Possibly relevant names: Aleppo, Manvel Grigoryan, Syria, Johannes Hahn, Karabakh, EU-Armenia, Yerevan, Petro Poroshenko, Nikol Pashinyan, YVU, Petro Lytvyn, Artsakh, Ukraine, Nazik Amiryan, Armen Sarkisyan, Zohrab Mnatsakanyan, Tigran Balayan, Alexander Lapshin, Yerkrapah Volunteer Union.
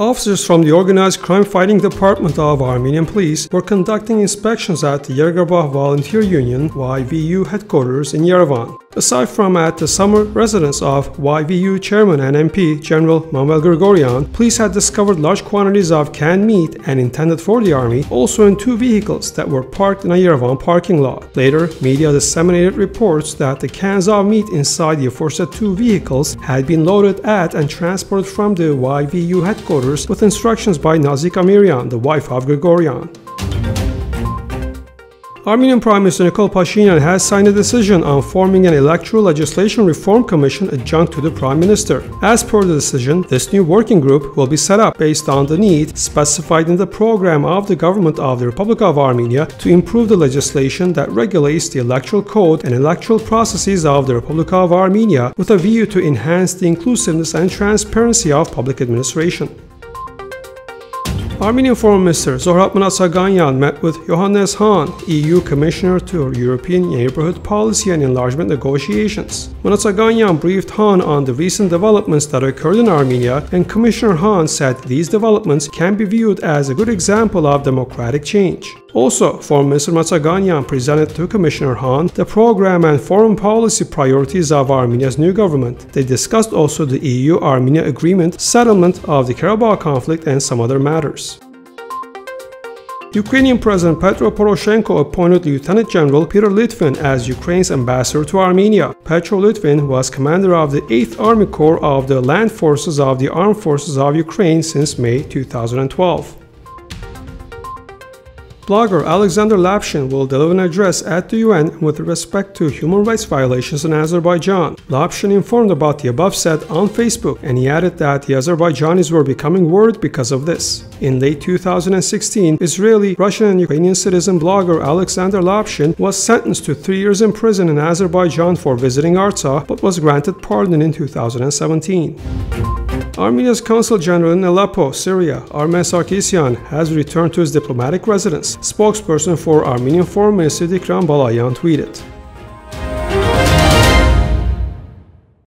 Officers from the Organized Crime Fighting Department of Armenian Police were conducting inspections at the Yerkrapah Volunteer Union YVU headquarters in Yerevan, aside from at the summer residence of YVU Chairman and MP General Manvel Grigoryan. Police had discovered large quantities of canned meat and intended for the army, also in two vehicles that were parked in a Yerevan parking lot. Later, media disseminated reports that the cans of meat inside the aforesaid two vehicles had been loaded at and transported from the YVU headquarters with instructions by Nazik Amiryan, the wife of Grigoryan. Armenian Prime Minister Nikol Pashinyan has signed a decision on forming an Electoral Legislation Reform Commission adjunct to the Prime Minister. As per the decision, this new working group will be set up based on the need specified in the program of the Government of the Republic of Armenia to improve the legislation that regulates the electoral code and electoral processes of the Republic of Armenia with a view to enhance the inclusiveness and transparency of public administration. Armenian Foreign Minister Zohrab Mnatsakanyan met with Johannes Hahn, EU Commissioner to European Neighborhood Policy and Enlargement Negotiations. Mnatsakanyan briefed Hahn on the recent developments that occurred in Armenia, and Commissioner Hahn said these developments can be viewed as a good example of democratic change. Also, Foreign Minister Mnatsakanyan presented to Commissioner Hahn the program and foreign policy priorities of Armenia's new government. They discussed also the EU-Armenia agreement, settlement of the Karabakh conflict, and some other matters. Ukrainian President Petro Poroshenko appointed Lieutenant General Petro Lytvyn as Ukraine's ambassador to Armenia. Petro Lytvyn was commander of the 8th Army Corps of the Land Forces of the Armed Forces of Ukraine since May 2012. Blogger Alexander Lapshin will deliver an address at the UN with respect to human rights violations in Azerbaijan. Lapshin informed about the above said on Facebook, and he added that the Azerbaijanis were becoming worried because of this. In late 2016, Israeli, Russian and Ukrainian citizen blogger Alexander Lapshin was sentenced to 3 years in prison in Azerbaijan for visiting Artsakh, but was granted pardon in 2017. Armenia's Consul General in Aleppo, Syria, Armen Sarkisyan, has returned to his diplomatic residence. Spokesperson for Armenian Foreign Minister Tigran Balayan tweeted.